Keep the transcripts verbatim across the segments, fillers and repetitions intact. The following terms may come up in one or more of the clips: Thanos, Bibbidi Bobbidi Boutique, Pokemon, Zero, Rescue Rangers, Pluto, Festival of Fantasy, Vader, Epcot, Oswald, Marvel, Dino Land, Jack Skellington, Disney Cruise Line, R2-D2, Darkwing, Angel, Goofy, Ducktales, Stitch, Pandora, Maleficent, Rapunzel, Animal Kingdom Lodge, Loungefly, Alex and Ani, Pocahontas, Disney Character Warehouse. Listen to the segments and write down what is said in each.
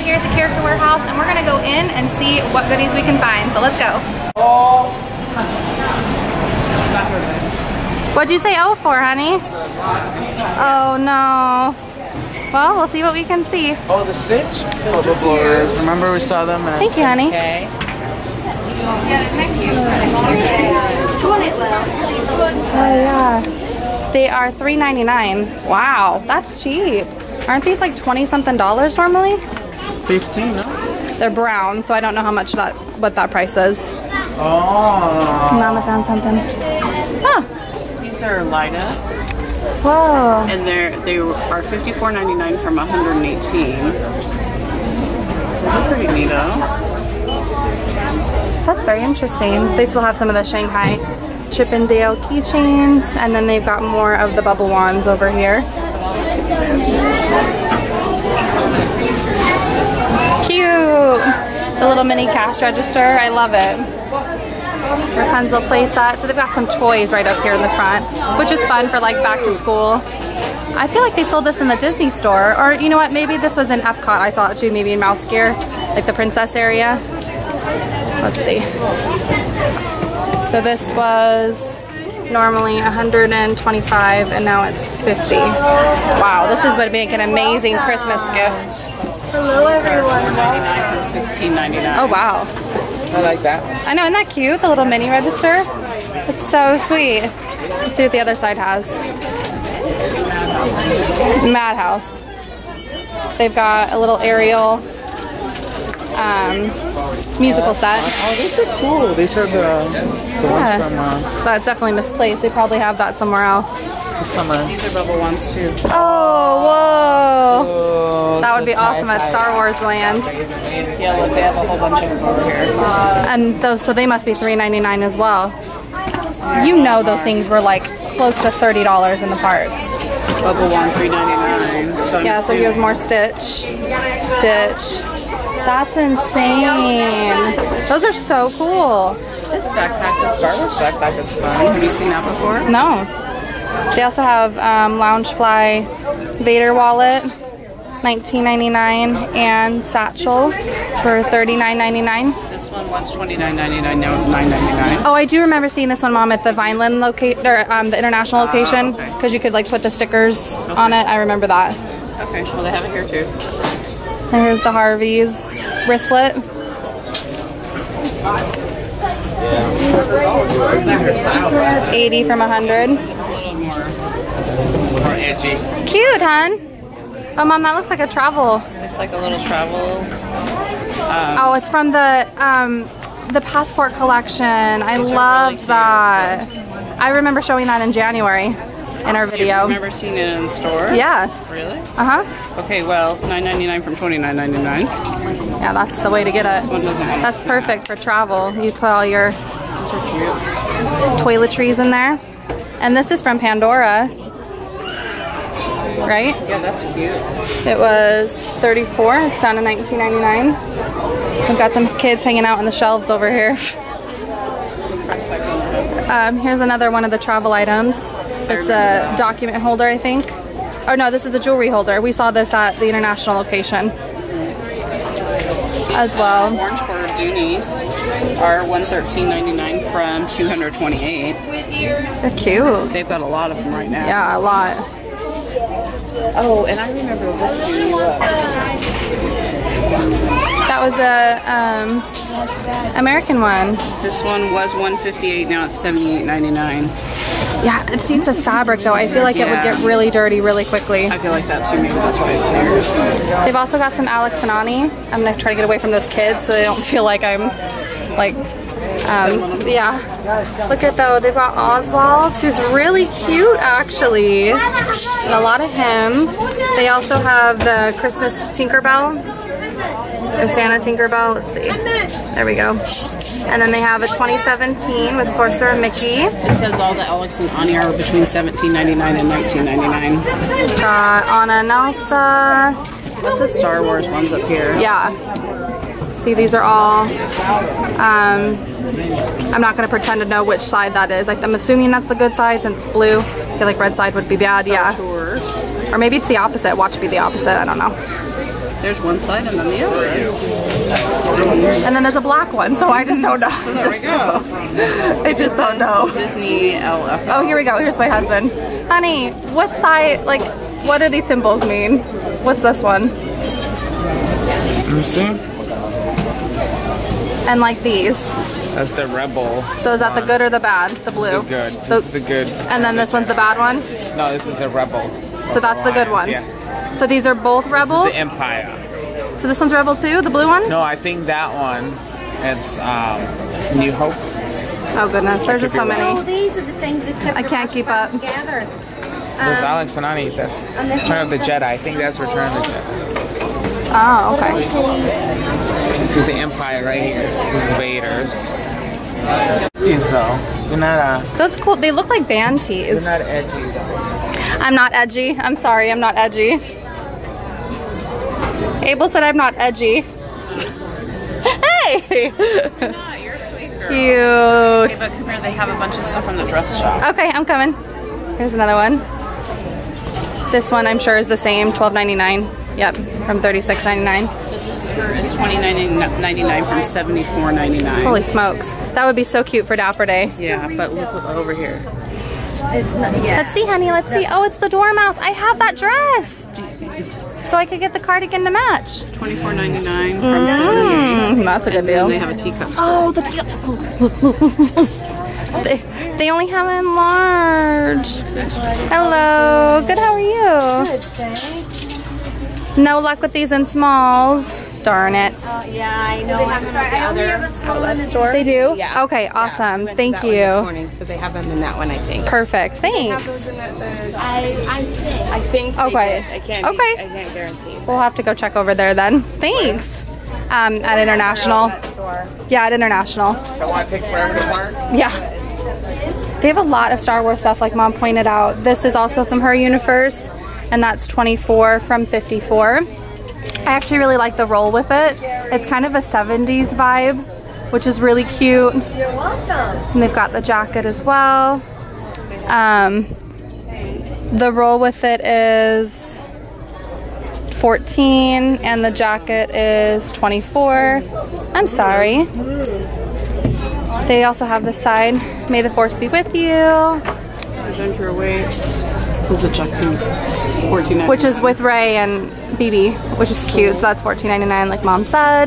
right here at the Character Warehouse, and we're gonna go in and see what goodies we can find. So let's go. Oh. What'd you say oh for, honey? Oh no. Well, we'll see what we can see. Oh, the Stitch bubble blowers. Remember we saw them? At Thank you, honey. Okay. Oh yeah. They are three ninety-nine. Wow, that's cheap. Aren't these like twenty something dollars normally? fifteen, no? They're brown, so I don't know how much that, what that price is. Oh. Mama found something. Huh. These are Lida. Whoa. And they're, they are fifty-four ninety-nine from one hundred eighteen. They're pretty neat though. That's very interesting. They still have some of the Shanghai Chippendale keychains, and then they've got more of the bubble wands over here. Cute! The little mini cash register. I love it. Rapunzel playset. So they've got some toys right up here in the front, which is fun for like back to school. I feel like they sold this in the Disney store, or you know what, maybe this was in Epcot. I saw it too, maybe in Mouse Gear, like the princess area. Let's see. So this was normally one hundred twenty-five and now it's fifty. Wow, this is gonna make an amazing Christmas gift. Hello everyone. sixteen ninety-nine. Oh wow. I like that. I know, isn't that cute? The little mini register. It's so sweet. Let's see what the other side has. Madhouse. They've got a little aerial um musical set. Oh, these are cool. These are the, the yeah. ones from uh, that's definitely misplaced. They probably have that somewhere else. Somewhere. These are bubble ones too. Oh, whoa. Whoa. That would be awesome at Star Wars Land. Yeah, look, they have a whole bunch of them over here. Uh, and those, so they must be three ninety-nine as well. You know those things were like close to thirty dollars in the parks. Bubble one, three ninety-nine. So yeah, so here's more Stitch. Stitch. That's insane. Those are so cool. This backpack is Star Wars backpack is fun. Have you seen that before? No. They also have um, Loungefly Vader wallet, nineteen ninety-nine, and satchel for thirty-nine ninety-nine. This one was twenty-nine ninety-nine. Now it's nine ninety-nine. Oh, I do remember seeing this one, Mom, at the Vineland location, or um, the international location, because uh, okay. you could like put the stickers okay. on it. I remember that. Okay. Well, they have it here too. And here's the Harvey's wristlet. Yeah. eighty from one hundred. More edgy. Cute, hun. Oh, Mom, that looks like a travel. It's like a little travel. Um, oh, it's from the um, the passport collection. I love really that. I remember showing that in January. In our video. You've never seen it in the store? Yeah. Really? Uh-huh. Okay, well, nine ninety-nine from twenty-nine ninety-nine. Yeah, that's the way to get it. This one doesn't that's perfect that. for travel. You put all your toiletries in there. And this is from Pandora. Right? Yeah, that's cute. It was thirty-four. It's down to nineteen ninety-nine. We've got some kids hanging out on the shelves over here. um, here's another one of the travel items. It's a document holder, I think. Oh no, this is the jewelry holder. We saw this at the international location as well. Orange quarter Doonies are one thirteen ninety-nine from two hundred twenty-eight. They're cute. They've got a lot of them right now. Yeah, a lot. Oh, and I remember this Dooney. Look. That was a um, American one. This one was one fifty-eight. Now it's seventy-eight ninety-nine. Yeah, it's it's a fabric though. I feel like yeah. it would get really dirty really quickly. I feel like that too. Maybe that's why it's here. They've also got some Alex and Ani. I'm gonna try to get away from those kids so they don't feel like I'm like, um, yeah. Look at though. They've got Oswald, who's really cute actually, and a lot of him. They also have the Christmas Tinker Bell, or Santa Tinker Bell. Let's see. There we go. And then they have a twenty seventeen with Sorcerer Mickey. It says all the Alex and Ani are between seventeen ninety-nine and nineteen ninety-nine. Got Anna and Elsa. Lots of Star Wars ones up here. Yeah. See, these are all, um, I'm not going to pretend to know which side that is. Like, I'm assuming that's the good side since it's blue. I feel like red side would be bad, Star yeah. Tour. Or maybe it's the opposite. Watch be the opposite. I don't know. There's one side and then the other. And then there's a black one, so I just don't know. So there just we go. Don't. I just don't know. Disney L F L. Oh, here we go. Here's my husband. Honey, what side, like, what do these symbols mean? What's this one? Lucy? And like these. That's the rebel. So is that the good or the bad? The blue? The good. The, the good. And then this one's the bad one? No, this is the rebel. So that's the good one? Yeah. So these are both rebel? This is the empire. So this one's rebel too? The blue one? No, I think that one, it's um, New Hope. Oh goodness, there's just so many. Oh, these are the things that kept I can't keep up. Together. There's um, Alex and Ani, that's Return of the Jedi. I think that's Return of the Jedi. Oh, okay. This is the empire right here. This is Vader's. These though, they're not uh, those cool. They look like band tees. They're not edgy though. I'm not edgy. I'm sorry, I'm not edgy. Abel said I'm not edgy. Hey. You're not. You're a sweet girl. Cute. Okay, but come here. They have a bunch of stuff from the dress shop. Okay, I'm coming. Here's another one. This one I'm sure is the same. twelve ninety-nine. Yep, from thirty-six ninety-nine. It's twenty-nine ninety-nine from seventy-four ninety-nine. Holy smokes. That would be so cute for Dapper Day. Yeah, but look over here. It's not, yeah. Let's see, honey. Let's see. Oh, it's the Dormouse. I have that dress. So I could get the cardigan to match. twenty-four ninety-nine from mm, that's a good and deal. And they have a teacup. Oh, the teacup. they, they only have it in large. Hello. Good, how are you? Good, thanks. No luck with these in smalls. Darn it. Uh, yeah, I know. So they, have them sorry, the I only have a small in the store. They do? Yeah. Okay, awesome. Yeah, we Thank you. This morning, so they have them in that one, I think. Perfect. Thanks. They have those in that, the, I, I think. I think okay. They did. I can't okay. Be, I can't guarantee. But. We'll have to go check over there then. Thanks. Um, at yeah, International. Yeah, at International. Don't want to take forever to park? Yeah. They have a lot of Star Wars stuff, like Mom pointed out. This is also from her universe, and that's twenty-four from fifty-four. I actually really like the roll with it. It's kind of a seventies vibe, which is really cute. You're welcome. And they've got the jacket as well. Um, the roll with it is fourteen and the jacket is twenty-four. I'm sorry. They also have this side. May the force be with you. Present your weight. This is a jacket. Which is with Rey and B B, which is cute. So that's fourteen ninety-nine, like Mom said.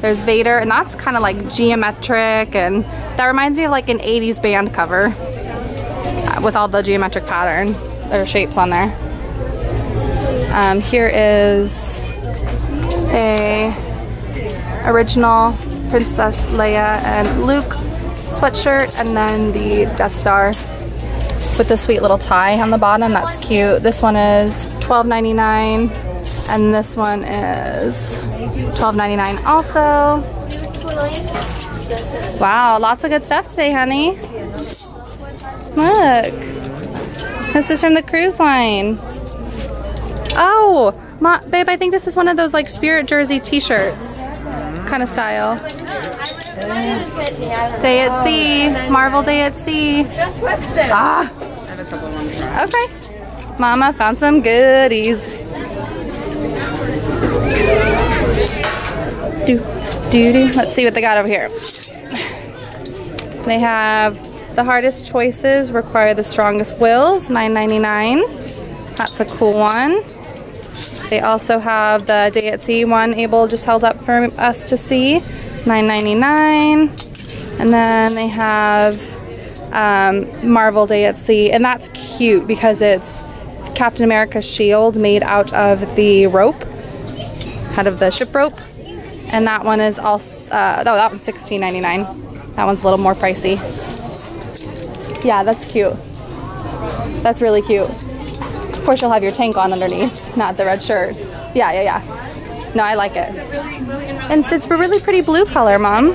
There's Vader, and that's kind of like geometric, and that reminds me of like an eighties band cover uh, with all the geometric pattern or shapes on there. Um, here is a original Princess Leia and Luke sweatshirt, and then the Death Star with the sweet little tie on the bottom. That's cute. This one is twelve ninety-nine and this one is twelve ninety-nine also. Wow, lots of good stuff today, honey. Look. This is from the cruise line. Oh, Ma babe, I think this is one of those like Spirit Jersey t-shirts kind of style. Day at Sea, Marvel Day at Sea. Ah. Okay, Mama found some goodies. Do, do, do. Let's see what they got over here. They have the hardest choices require the strongest wills, nine ninety-nine. That's a cool one. They also have the Day at Sea one Abel just held up for us to see. nine ninety-nine, and then they have um, Marvel Day at Sea, and that's cute because it's Captain America's shield made out of the rope, out of the ship rope, and that one is also, uh, no, that one's sixteen ninety-nine. That one's a little more pricey. Yeah, that's cute. That's really cute. Of course, you'll have your tank on underneath, not the red shirt. Yeah, yeah, yeah. No, I like it. And it's a really pretty blue color, Mom.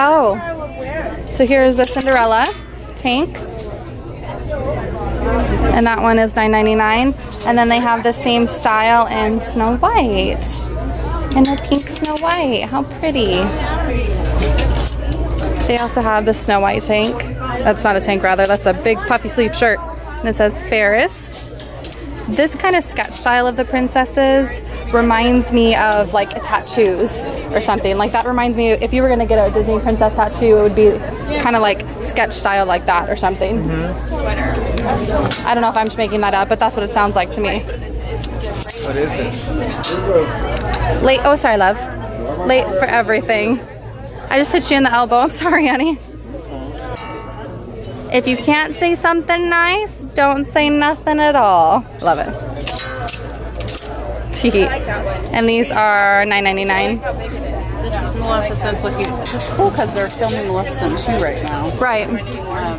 Oh. So here's a Cinderella tank. And that one is nine ninety-nine. And then they have the same style in Snow White. And a pink Snow White. How pretty. They also have the Snow White tank. That's not a tank, rather. That's a big puffy sleeve shirt. and it says fairest. This kind of sketch style of the princesses reminds me of like tattoos or something. Like that reminds me, if you were gonna get a Disney princess tattoo, it would be kind of like sketch style like that or something. Mm-hmm. I don't know if I'm just making that up, but that's what it sounds like to me. What is this? Late, oh sorry love. Late for everything. I just hit you in the elbow, I'm sorry Annie. If you can't say something nice, don't say nothing at all. Love it. Tee. Like and these are nine ninety-nine. This is Maleficent's looking. It's cool because they're filming Maleficent too right now. Right. Um,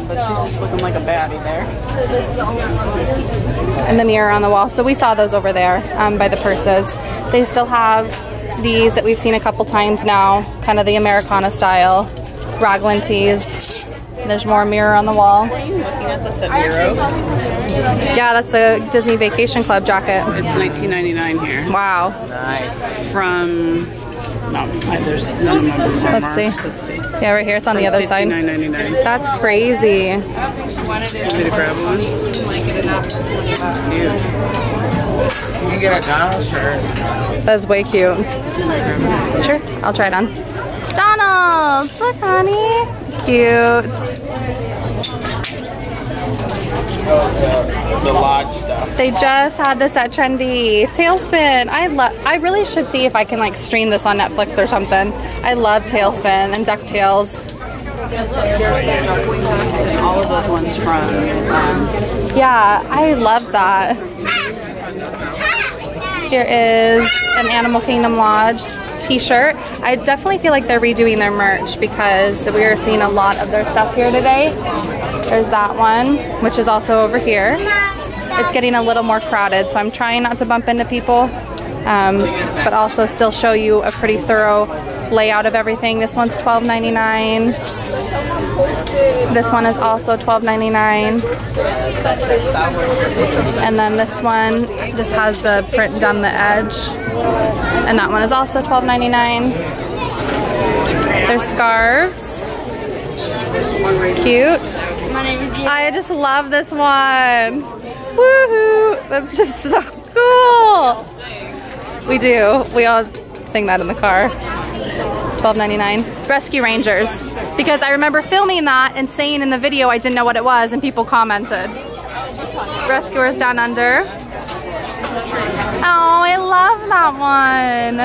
but she's just looking like a baddie there. And the mirror on the wall. So we saw those over there um, by the purses. They still have these that we've seen a couple times now. Kind of the Americana style. Raglan tees. There's more mirror on the wall. Yeah, that's a Disney Vacation Club jacket. It's nineteen ninety-nine here. Wow. Nice. From no, there's no numbers. Let's see. Yeah, right here. It's on the other side. fifty-nine ninety-nine. That's crazy. I don't think she wanted it. Did you grab one? You can get a Donald shirt. That's way cute. Sure, I'll try it on. Donald, look, honey. Cute. The lodge stuff. They just had this at Trendy. Tailspin. I love. I really should see if I can like stream this on Netflix or something. I love Tailspin and Ducktales. All of those ones from. Um, yeah, I love that. Here is an Animal Kingdom Lodge t-shirt. I definitely feel like they're redoing their merch because we are seeing a lot of their stuff here today. There's that one, which is also over here. It's getting a little more crowded, so I'm trying not to bump into people, um, but also still show you a pretty thorough layout of everything. This one's twelve ninety-nine. This one is also twelve ninety-nine. And then this one just has the print down the edge. And that one is also twelve ninety-nine. There's scarves. Cute. I just love this one. Woohoo! That's just so cool. We do. We all sing that in the car. twelve ninety-nine. Rescue Rangers. Because I remember filming that and saying in the video I didn't know what it was and people commented. Rescuers Down Under. Oh, I love that one.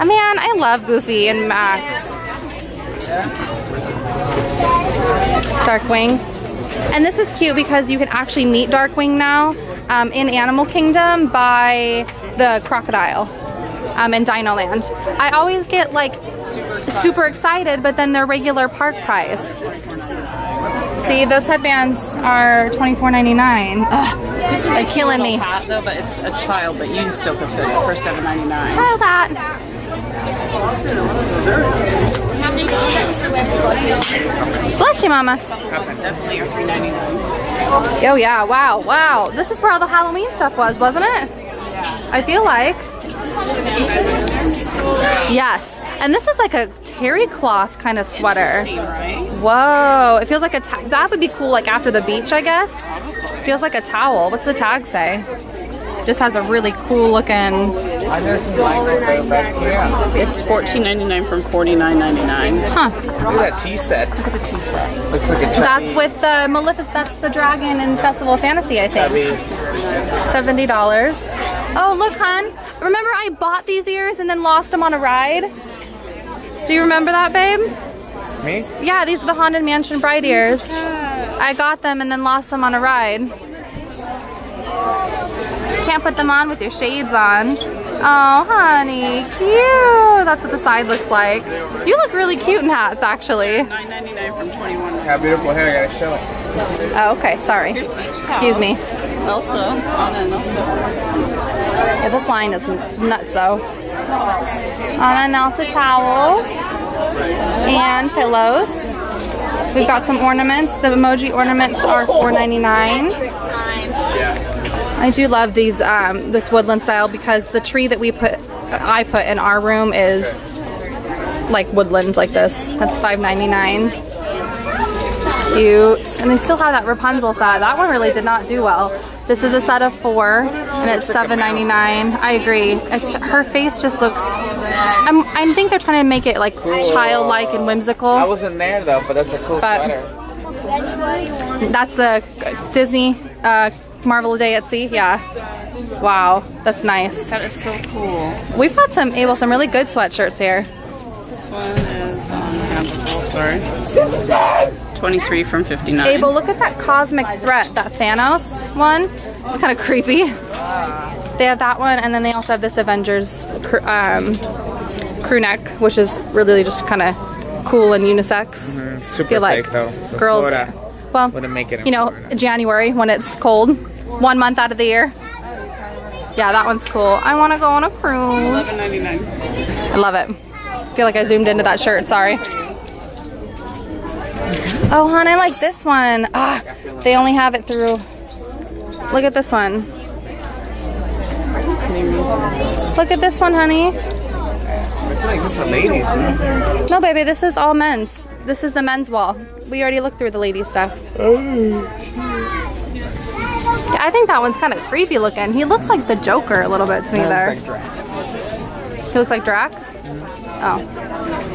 Oh man, I love Goofy and Max. Darkwing. And this is cute because you can actually meet Darkwing now um, in Animal Kingdom by the crocodile. Um, in Dino Land. I always get like super excited. super excited, but then their regular park price. See, those headbands are twenty-four ninety-nine. They're killing me. Hat, though, but it's a child, but you still can fit it for seven ninety-nine. Child hat. Bless you, Mama. Definitely are three ninety-nine. Oh yeah! Wow! Wow! This is where all the Halloween stuff was, wasn't it? I feel like. Yes, and this is like a terry cloth kind of sweater. Right? Whoa, it feels like a towel. That would be cool, like after the beach, I guess. It feels like a towel. What's the tag say? Just has a really cool looking. It's fourteen ninety-nine from forty-nine ninety-nine. Huh? Look at that tea set. Look at the tea set. Looks like a. That's with the Maleficent. That's the dragon in Festival of Fantasy, I think. Seventy dollars. Oh, look, hun. Remember I bought these ears and then lost them on a ride? Do you remember that, babe? Me? Yeah, these are the Haunted Mansion bride ears. I got them and then lost them on a ride. Can't put them on with your shades on. Oh, honey, cute. That's what the side looks like. You look really cute in hats, actually. nine ninety-nine from twenty-one. How beautiful hair, I gotta show it. Oh, okay, sorry. Here's beach towels. Excuse me. Also, Anna and Elsa. Yeah, this line is nutso. Anna and Elsa towels and pillows. We've got some ornaments. The emoji ornaments are four ninety-nine. I do love these, um, this woodland style because the tree that we put, I put in our room is like woodland like this. That's five ninety-nine. cute. And they still have that Rapunzel set. That one really did not do well. This is a set of four, and it's seven ninety-nine. I agree. It's, her face just looks... I'm, I think they're trying to make it like cool, childlike and whimsical. I wasn't there though, but that's a cool but sweater. That's the Disney uh, Marvel Day at Sea. Yeah. Wow, that's nice. That is so cool. We've got some, Abel, some really good sweatshirts here. This one is um, Amicable, sorry. twenty-three from fifty-nine. Abel, look at that Cosmic Threat, that Thanos one. It's kind of creepy. They have that one, and then they also have this Avengers cr um, crew neck, which is really just kind of cool and unisex. Mm-hmm. Super feel like fake, though. So girls. Florida well, wouldn't make it you know, Florida. January when it's cold, one month out of the year. Yeah, that one's cool. I want to go on a cruise. eleven ninety-nine. I love it. I feel like I zoomed into that shirt, sorry. Oh, hon, I like this one. Ah, they only have it through. Look at this one. Look at this one, honey. I feel like this is ladies, man. No, baby, this is all men's. This is the men's wall. We already looked through the ladies' stuff. Oh. Yeah, I think that one's kind of creepy looking. He looks like the Joker a little bit to me there. He looks like Drax? Oh.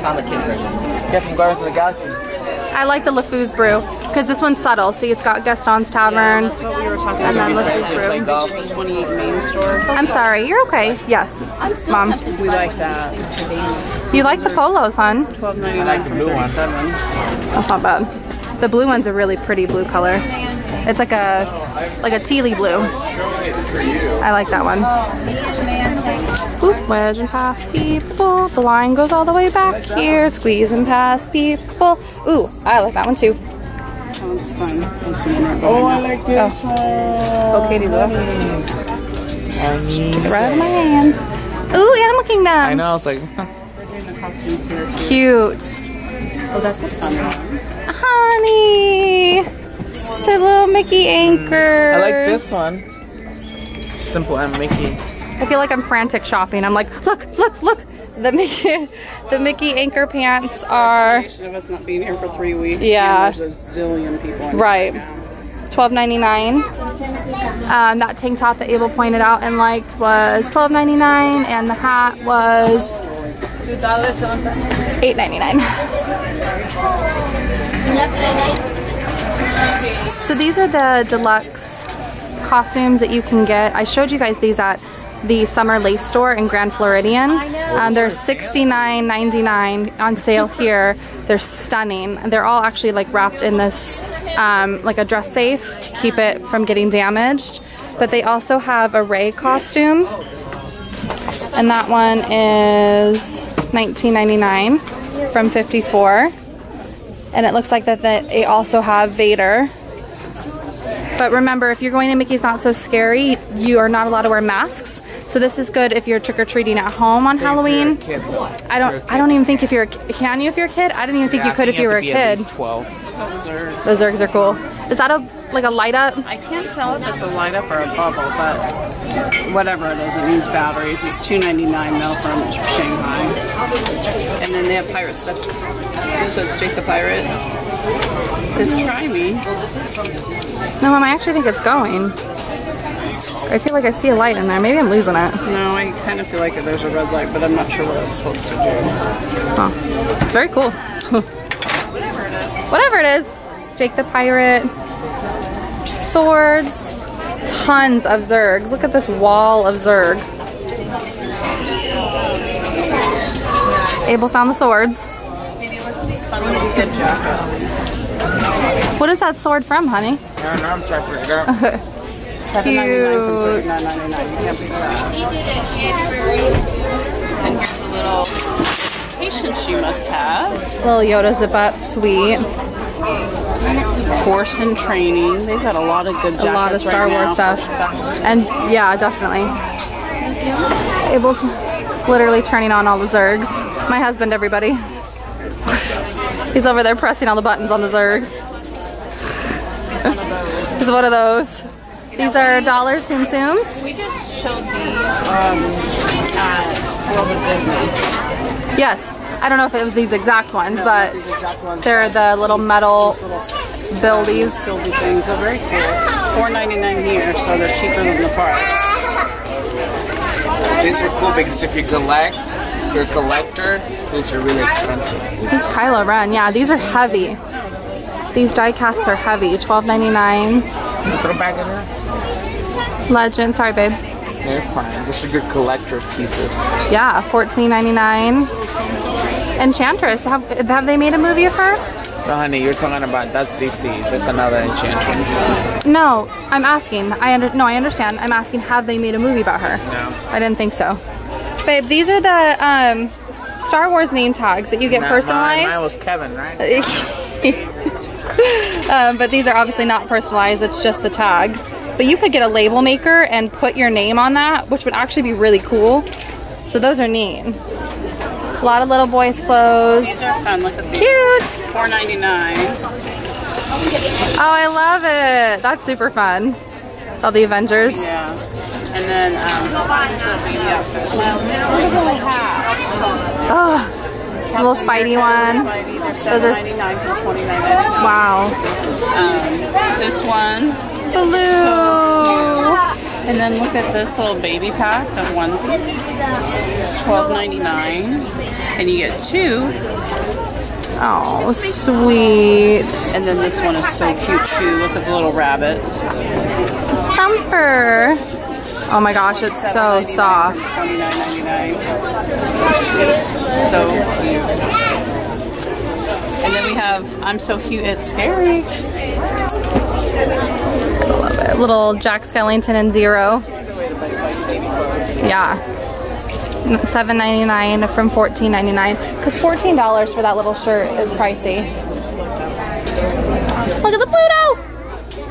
Found the kids version. Yeah, from Guardians of the Galaxy. I like the LeFou's Brew, because this one's subtle. See, it's got Gaston's Tavern, yeah, that's what we were talking and about. Then LeFou's Brew. Golf, twenty-eight Main Store. I'm sorry, you're okay. Yes, I'm still Mom. We like that. You like the polos, hon? twelve ninety-nine. I like the blue one. That's not bad. The blue one's a really pretty blue color. It's like a like a tealy blue. I like that one. Oop, wedging past people. The line goes all the way back here. Squeezing past people. Ooh, I like that one too. That one's fun. I'm seeing it. Oh, I like this one. Oh, Katie, look. Took it right out of my hand. Ooh, Animal Kingdom. I know, I was like, huh. Cute. Oh, that's a fun one. Honey. The little Mickey anchors. I like this one. Simple and Mickey. I feel like I'm frantic shopping. I'm like, look, look, look. The Mickey, the Mickey anchor pants are. Of us not being here for three weeks. Yeah. There's a zillion people. Right. twelve ninety-nine. Um, that tank top that Abel pointed out and liked was twelve ninety-nine, and the hat was eight ninety-nine. So these are the deluxe costumes that you can get. I showed you guys these at the Summer Lace Store in Grand Floridian. Um, they're sixty-nine ninety-nine on sale here. They're stunning. They're all actually like wrapped in this um, like a dress safe to keep it from getting damaged. But they also have a Rey costume, and that one is nineteen ninety-nine from fifty-four. And it looks like that they also have Vader. But remember, if you're going to Mickey's Not So Scary, you are not allowed to wear masks. So this is good if you're trick-or-treating at home on Halloween. I don't I don't even think if you're a kid. Can you if you're a kid? I didn't even think you could if you were a kid. Those Zergs are cool. Is that a like a light up? I can't tell if it's a light up or a bubble, but whatever it is, it means batteries. It's two ninety-nine now from Shanghai. And then they have pirate stuff. This is Jake the Pirate. It says try me. No, Mom, I actually think it's going. I feel like I see a light in there. Maybe I'm losing it. No, I kind of feel like there's a red light, but I'm not sure what it's supposed to do. Oh, it's very cool. Whatever it is. Whatever it is. Jake the Pirate. Swords. Tons of Zergs. Look at this wall of Zerg. Abel found the swords. What is that sword from, honey? I don't know, I'm trying to figure it out. Cute. And here's a little patient she must have. Little Yoda zip up, sweet. Force and training. They've got a lot of good jackets. A lot of Star right Wars now. Stuff. And yeah, definitely. Abel's literally turning on all the Zergs. My husband, everybody. He's over there pressing all the buttons on the Zergs. He's one of those. These are dollars, Tsum Tsums. We just showed these um, at World of Disney. Yes. I don't know if it was these exact ones, no, but these exact ones, they're the little metal little buildies. Buildy things are very cool. four ninety-nine here, so they're cheaper than the parks. These are cool because if you collect, if you're a collector, these are really expensive. These Kylo Ren, yeah, these are heavy. These die casts are heavy. twelve ninety-nine. Put them back in there. Legend, sorry, babe. They're fine. These are good collector pieces. Yeah, fourteen ninety-nine. Enchantress, have, have they made a movie of her? No, honey, you're talking about that's D C. That's another Enchantress. No, I'm asking. I under, no, I understand. I'm asking, have they made a movie about her? No, I didn't think so. Babe, these are the um, Star Wars name tags that you get no, personalized. Mine was Kevin, right? Um, but these are obviously not personalized, it's just the tag. But you could get a label maker and put your name on that, which would actually be really cool. So those are neat. A lot of little boys' clothes. These are fun, look at these. Cute! four ninety-nine. Oh, I love it! That's super fun. All the Avengers. Yeah. And then, um, oh. A little Spidey one. Spidey. Those are seven ninety-nine for twenty-nine ninety-nine. Wow. Um, this one. Blue. So and then look at this little baby pack of onesies. It's twelve ninety-nine, and you get two. Oh, sweet. And then this one is so cute too. Look at the little rabbit. It's Thumper. Oh my gosh, it's so soft. So cute. And then we have I'm So Cute It's Scary. I love it. Little Jack Skellington and Zero. Yeah. seven ninety-nine from fourteen ninety-nine. Because fourteen dollars for that little shirt is pricey. Look at the Pluto!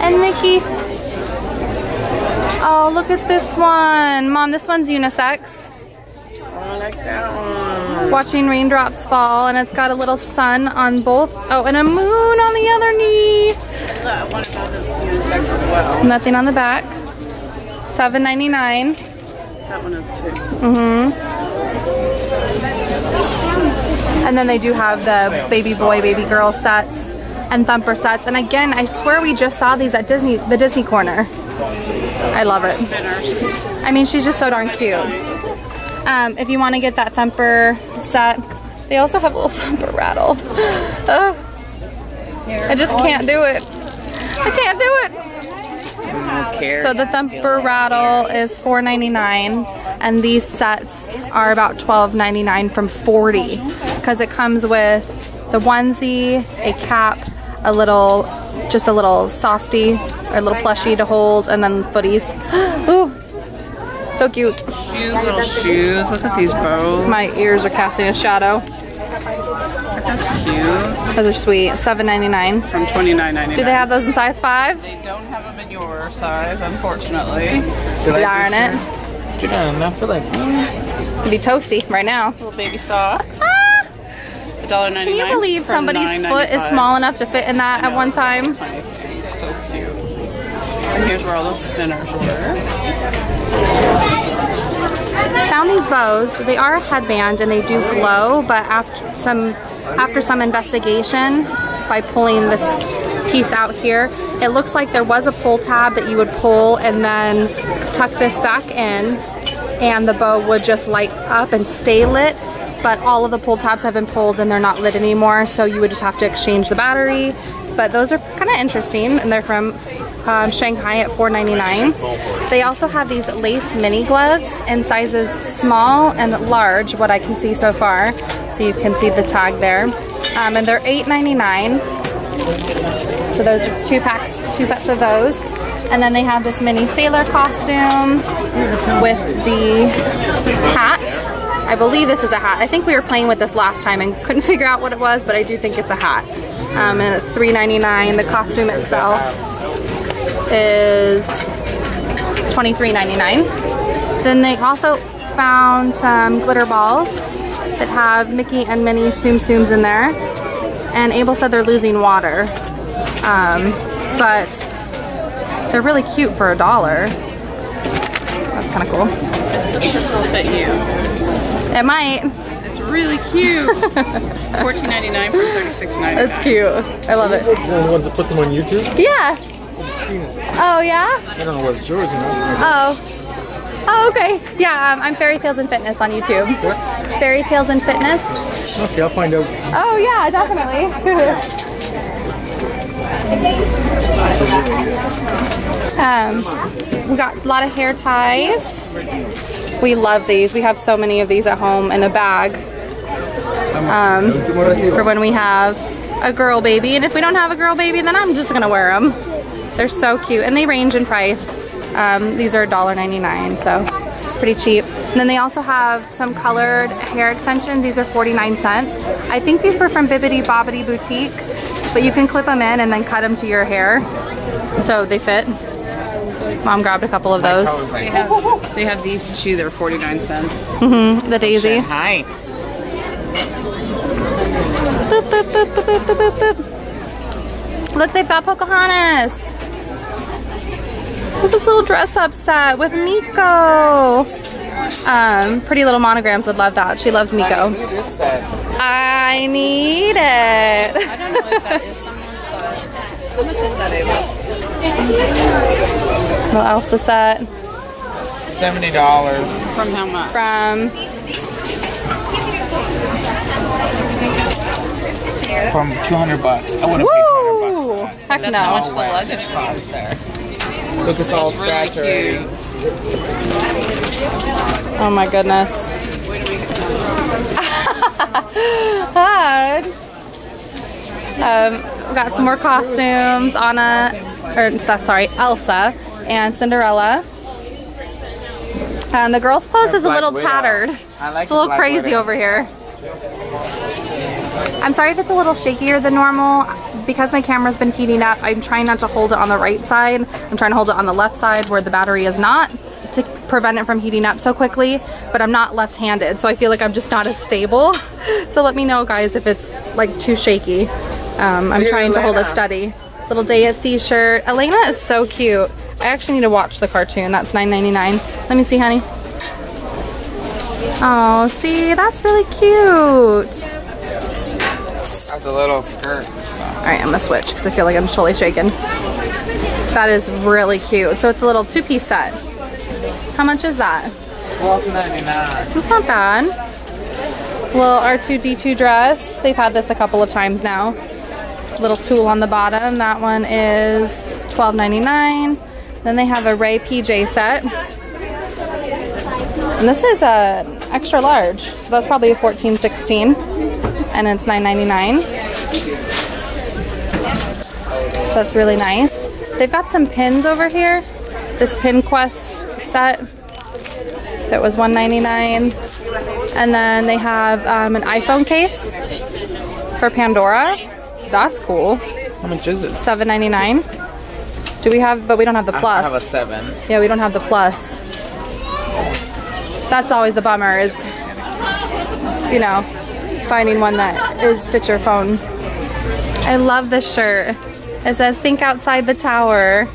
And Mickey. Oh, look at this one. Mom, this one's unisex. Oh, I like that one. Watching raindrops fall, and it's got a little sun on both. Oh, and a moon on the other knee. I want to know this unisex as well. Nothing on the back. seven ninety-nine. That one is too. Mm-hmm. And then they do have the baby boy, baby girl sets and Thumper sets. And again, I swear we just saw these at Disney, the Disney corner. I love it. Spinners. I mean, she's just so darn cute. Um, if you want to get that Thumper set, they also have a little Thumper rattle. Uh, I just can't do it. I can't do it. So the Thumper rattle is four ninety-nine, and these sets are about twelve ninety-nine from forty, because it comes with the onesie, a cap, a little, just a little softie. Or a little plushie to hold, and then footies. Ooh, so cute. Cute little shoes. Look at these bows. My ears are casting a shadow. That's cute. Those are sweet. seven ninety-nine from twenty-nine ninety-nine. Do they have those in size five? They don't have them in your size, unfortunately. Did I iron it? Get on. I feel like it'd be toasty right now. Little baby socks. one ninety-nine. Can you believe somebody's foot is small enough to fit in that at one time? So cute. And here's where all those spinners were. Found these bows. They are a headband and they do glow, but after some after some investigation, by pulling this piece out here, it looks like there was a pull tab that you would pull and then tuck this back in, and the bow would just light up and stay lit. But all of the pull tabs have been pulled and they're not lit anymore, so you would just have to exchange the battery. But those are kind of interesting, and they're from Um, Shanghai at four ninety-nine. They also have these lace mini gloves in sizes small and large, what I can see so far. So you can see the tag there. Um, and they're eight ninety-nine. So those are two packs, two sets of those. And then they have this mini sailor costume with the hat. I believe this is a hat. I think we were playing with this last time and couldn't figure out what it was, but I do think it's a hat. Um, and it's three ninety-nine. The costume itself is twenty-three ninety-nine. Then they also found some glitter balls that have Mickey and Minnie Tsum Tsums in there. And Abel said they're losing water, um, but they're really cute for a dollar. That's kind of cool. This will fit you. It might. It's really cute. fourteen ninety-nine for thirty-six ninety-nine. That's cute. I love it. The ones that put them on YouTube? Yeah. I've seen it. Oh, yeah? I don't know what it's yours. Oh. Oh, okay. Yeah, um, I'm Fairy Tales and Fitness on YouTube. What? Fairy Tales and Fitness. Okay, I'll find out. Oh, yeah, definitely. um, we got a lot of hair ties. We love these. We have so many of these at home in a bag um, for when we have a girl baby. And if we don't have a girl baby, then I'm just going to wear them. They're so cute, and they range in price. Um, these are a dollar ninety-nine, so pretty cheap. And then they also have some colored hair extensions. These are forty-nine cents. I think these were from Bibbidi Bobbidi Boutique, but you can clip them in and then cut them to your hair, so they fit. Mom grabbed a couple of those. They have, they have these too. They're forty-nine cents. Mm-hmm. The daisy. Hi. Boop, boop, boop, boop, boop, boop, boop. Look, they've got Pocahontas. With this little dress-up set with Miko. Um, Pretty Little Monograms would love that. She loves Miko. I need this set. I need it. I don't know if that is someone's. How much is that, Ava? Little Elsa set. seventy dollars. From how much? From... From two hundred bucks. I would have paid two hundred bucks. Heck no. That's how much the luggage costs there. Look, it's all scratched. Really cute. Oh my goodness. um, we got some more costumes. Anna, or that's sorry, Elsa and Cinderella. And um, the girl's clothes is a little tattered. It's a little crazy over here. I'm sorry if it's a little shakier than normal. Because my camera's been heating up, I'm trying not to hold it on the right side. I'm trying to hold it on the left side where the battery is not, to prevent it from heating up so quickly, but I'm not left-handed, so I feel like I'm just not as stable. So let me know, guys, if it's like too shaky. Um, I'm You're trying Elena. to hold it steady. Little Day at Sea shirt. Elena is so cute. I actually need to watch the cartoon. That's nine ninety-nine. Let me see, honey. Oh, see, that's really cute. That's a little skirt. So. Alright, I'm gonna switch because I feel like I'm totally shaking. That is really cute. So it's a little two-piece set. How much is that? twelve ninety-nine. That's not bad. Little R two D two dress. They've had this a couple of times now. Little tulle on the bottom. That one is twelve ninety-nine. Then they have a Rey P J set. And this is a extra large, so that's probably a fourteen sixteen. And it's nine ninety-nine. So that's really nice. They've got some pins over here. This Pin Quest set that was one ninety-nine. And then they have um, an iPhone case for Pandora. That's cool. How much is it? seven ninety-nine. Do we have, but we don't have the plus. I have a seven. Yeah, we don't have the plus. That's always the bummer is, you know, finding one that is fit your phone. I love this shirt. It says "Think Outside the Tower."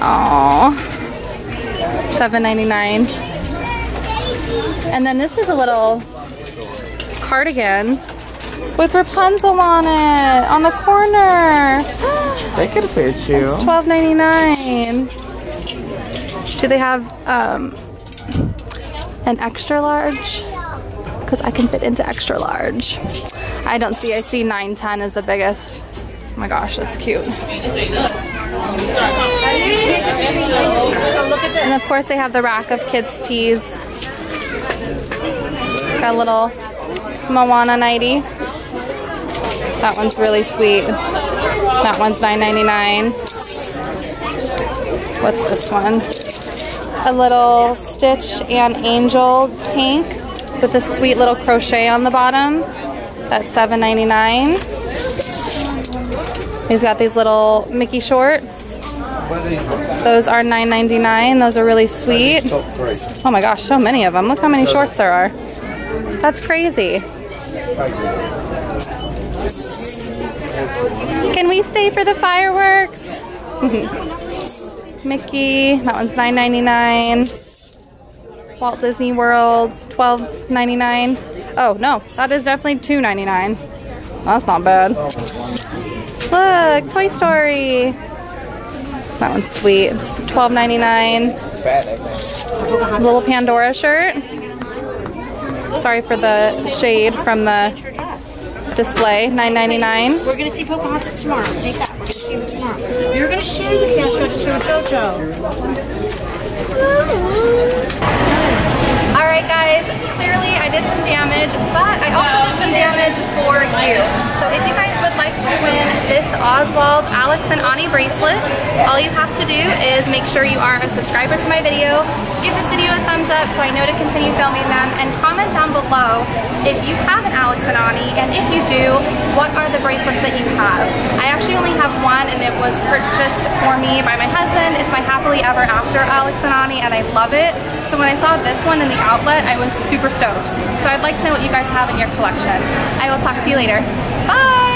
Aww. seven ninety-nine. And then this is a little cardigan with Rapunzel on it on the corner. They could fit you. It's twelve ninety-nine. Do they have um, an extra large? Because I can fit into extra large. I don't see, I see nine ten is the biggest. Oh my gosh, that's cute. And of course they have the rack of kids' tees. Got a little Moana nightie. That one's really sweet. That one's nine ninety-nine. What's this one? A little Stitch and Angel tank. With a sweet little crochet on the bottom. That's seven ninety-nine. He's got these little Mickey shorts. Those are nine ninety-nine. Those are really sweet. Oh my gosh, so many of them. Look how many shorts there are. That's crazy. Can we stay for the fireworks? Mickey, that one's nine ninety-nine. Walt Disney World's twelve ninety-nine. Oh, no, that is definitely two ninety-nine. That's not bad. Look, Toy Story. That one's sweet. twelve ninety-nine. Little Pandora shirt. Sorry for the shade from the display. nine ninety-nine. We're going to see Pocahontas tomorrow. Take that. We're going to see her tomorrow. You're going to share the cash register with JoJo. Alright guys, clearly I did some damage, but I also did some damage for you. So if you guys would like to win this Oswald Alex and Ani bracelet, all you have to do is make sure you are a subscriber to my video, give this video a thumbs up so I know to continue filming them, and comment down below if you have an Alex and Ani, and if you do, what are the bracelets that you have. I actually only have one and it was purchased for me by my husband. It's my happily ever after Alex and Ani and I love it. So when I saw this one in the outlet, I was super stoked. So I'd like to know what you guys have in your collection. I will talk to you later. Bye!